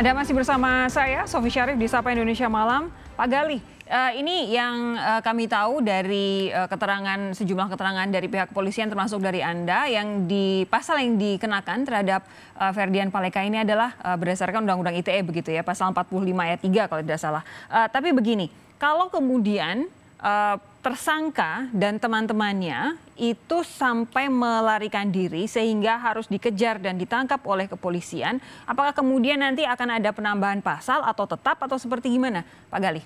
Anda masih bersama saya, Sofi Syarif di Sapa Indonesia Malam. Pak Galih, ini yang kami tahu dari sejumlah keterangan dari pihak kepolisian termasuk dari Anda, yang di pasal yang dikenakan terhadap Ferdian Paleka ini adalah berdasarkan Undang-Undang ITE begitu ya, pasal 45 ayat 3 kalau tidak salah. Tapi begini, kalau kemudian tersangka dan teman-temannya itu sampai melarikan diri sehingga harus dikejar dan ditangkap oleh kepolisian, apakah kemudian nanti akan ada penambahan pasal atau tetap atau seperti gimana, Pak Galih?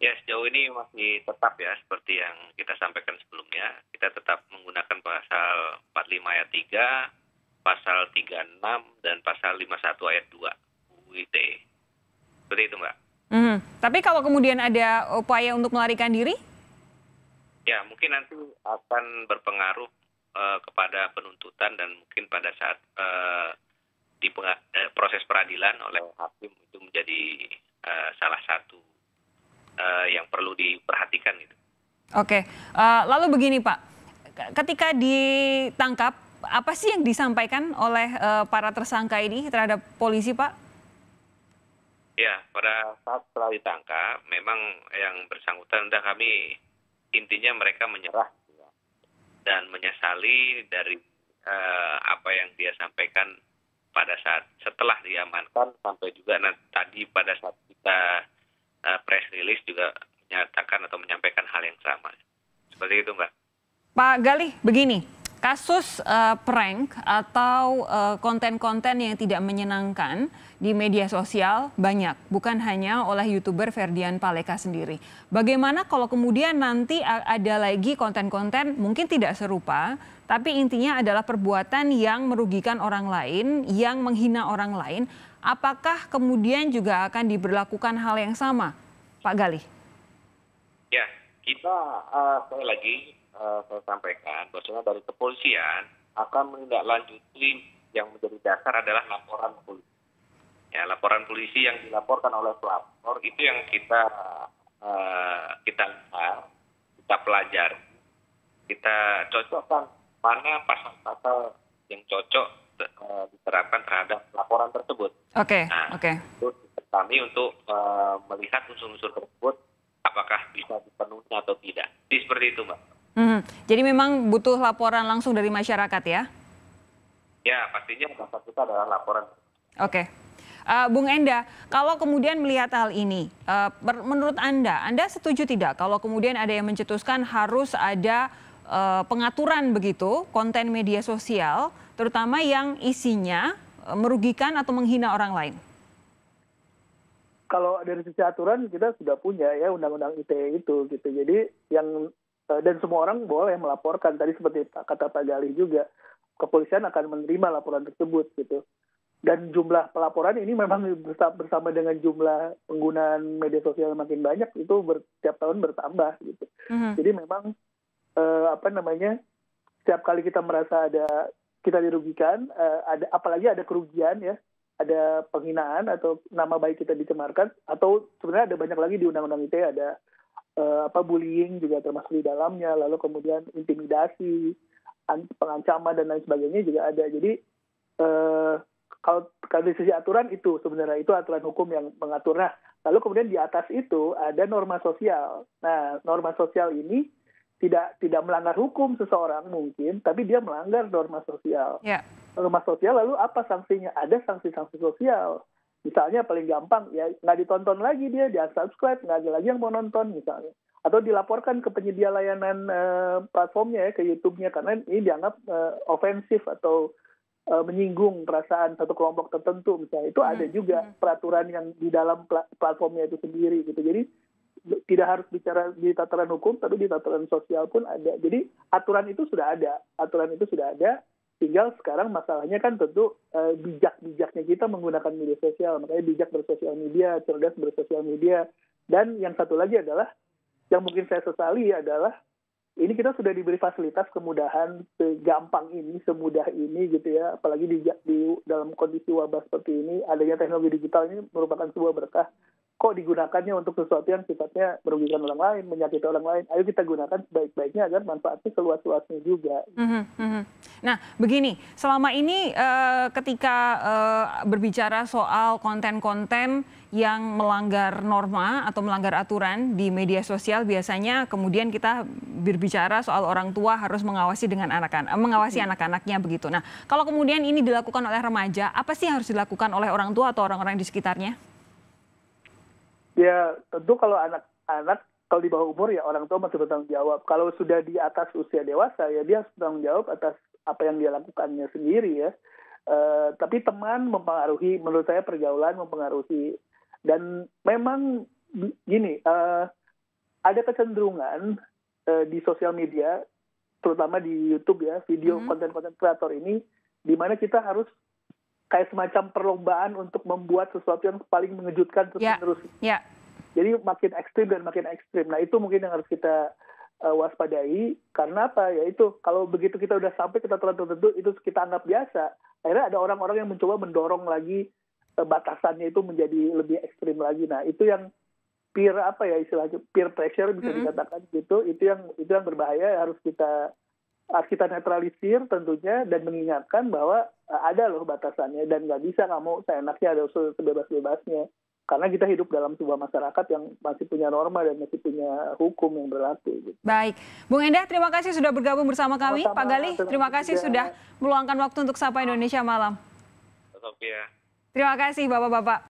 Ya, sejauh ini masih tetap ya, seperti yang kita sampaikan sebelumnya. Kita tetap menggunakan pasal 45 ayat 3, pasal 36, dan pasal 51 ayat 2 UU ITE. Seperti itu, Mbak. Tapi kalau kemudian ada upaya untuk melarikan diri? Ya, mungkin nanti akan berpengaruh kepada penuntutan dan mungkin pada saat di proses peradilan oleh hakim itu menjadi salah satu yang perlu diperhatikan. Gitu. Oke, lalu begini Pak, ketika ditangkap, apa sih yang disampaikan oleh para tersangka ini terhadap polisi, Pak? Ya, pada saat setelah ditangkap, memang yang bersangkutan intinya mereka menyerah dan menyesali dari apa yang dia sampaikan pada saat setelah diamankan, sampai juga tadi pada saat kita press release juga menyatakan atau menyampaikan hal yang sama. Seperti itu, Mbak. Pak Galih, begini. Kasus prank atau konten-konten yang tidak menyenangkan di media sosial banyak, bukan hanya oleh YouTuber Ferdian Paleka sendiri. Bagaimana kalau kemudian nanti ada lagi konten-konten mungkin tidak serupa, tapi intinya adalah perbuatan yang merugikan orang lain, yang menghina orang lain, apakah kemudian juga akan diberlakukan hal yang sama, Pak Galih? Ya, kita sekali lagi saya sampaikan bahwasanya dari kepolisian akan menindaklanjuti yang menjadi dasar adalah laporan polisi. Ya, laporan polisi yang dilaporkan oleh pelapor itu yang kita pelajari, kita cocokkan mana pasal-pasal yang cocok diterapkan terhadap laporan tersebut. Oke. Nah, itu kami untuk melihat unsur-unsur tersebut apakah bisa dipenuhi atau tidak. Jadi seperti itu, Mbak. Jadi memang butuh laporan langsung dari masyarakat ya? Ya, pastinya masyarakat kita adalah laporan. Oke. Bung Enda, kalau kemudian melihat hal ini, menurut Anda setuju tidak kalau kemudian ada yang mencetuskan harus ada pengaturan begitu, konten media sosial, terutama yang isinya merugikan atau menghina orang lain? Kalau dari sisi aturan kita sudah punya ya Undang-Undang ITE itu gitu, jadi yang... Dan semua orang boleh melaporkan. Tadi seperti kata Pak Galih juga, kepolisian akan menerima laporan tersebut gitu. Dan jumlah pelaporan ini memang bersama dengan jumlah penggunaan media sosial makin banyak itu setiap tahun bertambah gitu. Jadi memang setiap kali kita merasa kita dirugikan, apalagi ada kerugian ya, ada penghinaan atau nama baik kita dicemarkan, atau sebenarnya ada banyak lagi di Undang-Undang ITE ada bullying juga termasuk di dalamnya, lalu kemudian intimidasi, pengancaman dan lain sebagainya juga ada. Jadi kalau dari sisi aturan itu sebenarnya itu aturan hukum yang mengaturnya. Lalu kemudian di atas itu ada norma sosial. Nah, norma sosial ini tidak melanggar hukum seseorang mungkin, tapi dia melanggar norma sosial. Yeah. Norma sosial lalu apa sanksinya? Ada sanksi-sanksi sosial. Misalnya paling gampang ya nggak ditonton lagi dia, unsubscribe, nggak ada lagi yang mau nonton misalnya. Atau dilaporkan ke penyedia layanan platformnya ya, ke YouTube-nya karena ini dianggap ofensif atau menyinggung perasaan satu kelompok tertentu misalnya. Itu ada juga peraturan yang di dalam platformnya itu sendiri gitu. Jadi tidak harus bicara di tataran hukum tapi di tataran sosial pun ada. Jadi aturan itu sudah ada, tinggal sekarang masalahnya kan tentu bijak-bijaknya kita menggunakan media sosial. Makanya bijak bersosial media, cerdas bersosial media. Dan yang satu lagi adalah, yang mungkin saya sesali adalah, ini kita sudah diberi fasilitas kemudahan segampang ini, semudah ini gitu ya. Apalagi di dalam kondisi wabah seperti ini, adanya teknologi digital ini merupakan sebuah berkah. kok digunakannya untuk sesuatu yang sifatnya merugikan orang lain, menyakiti orang lain. Ayo kita gunakan sebaik-baiknya agar manfaatnya seluas-luasnya juga. Nah, begini, selama ini ketika berbicara soal konten-konten yang melanggar norma atau melanggar aturan di media sosial, biasanya kemudian kita berbicara soal orang tua harus mengawasi dengan anak-anak, mengawasi anak-anaknya begitu. Nah, kalau kemudian ini dilakukan oleh remaja, apa sih yang harus dilakukan oleh orang tua atau orang-orang di sekitarnya? Ya tentu kalau anak-anak kalau di bawah umur ya orang tua masih bertanggung jawab. Kalau sudah di atas usia dewasa ya dia harus bertanggung jawab atas apa yang dia lakukannya sendiri ya. Tapi teman mempengaruhi, menurut saya pergaulan mempengaruhi. Dan memang gini, ada kecenderungan di sosial media, terutama di YouTube ya, video konten-konten kreator ini, di mana kita harus kayak semacam perlombaan untuk membuat sesuatu yang paling mengejutkan terus-menerus. Yeah. Jadi makin ekstrim dan makin ekstrim. Nah itu mungkin yang harus kita waspadai. Karena apa? Ya itu kalau begitu kita udah sampai ke tataran tertentu itu kita anggap biasa. Akhirnya ada orang-orang yang mencoba mendorong lagi batasannya itu menjadi lebih ekstrim lagi. Nah itu yang peer pressure bisa dikatakan gitu. Itu yang berbahaya, harus kita netralisir tentunya dan mengingatkan bahwa ada loh batasannya dan nggak bisa kamu seenaknya ada sebebas-bebasnya. Karena kita hidup dalam sebuah masyarakat yang masih punya norma dan masih punya hukum yang berlaku. Gitu. Baik, Bung Endah, terima kasih sudah bergabung bersama kami. Sama-sama. Pak Galih, terima kasih sudah meluangkan waktu untuk Sapa Indonesia Malam. Terima kasih Bapak-Bapak.